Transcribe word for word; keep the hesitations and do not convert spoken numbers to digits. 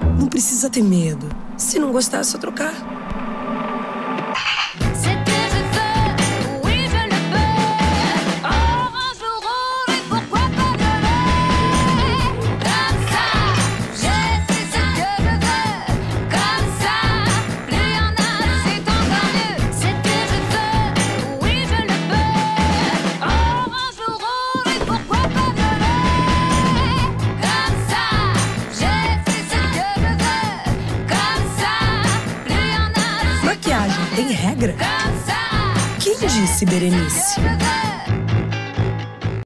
Ai, não precisa ter medo. Se não gostar, é só trocar. Tem regra? Quem disse, Berenice?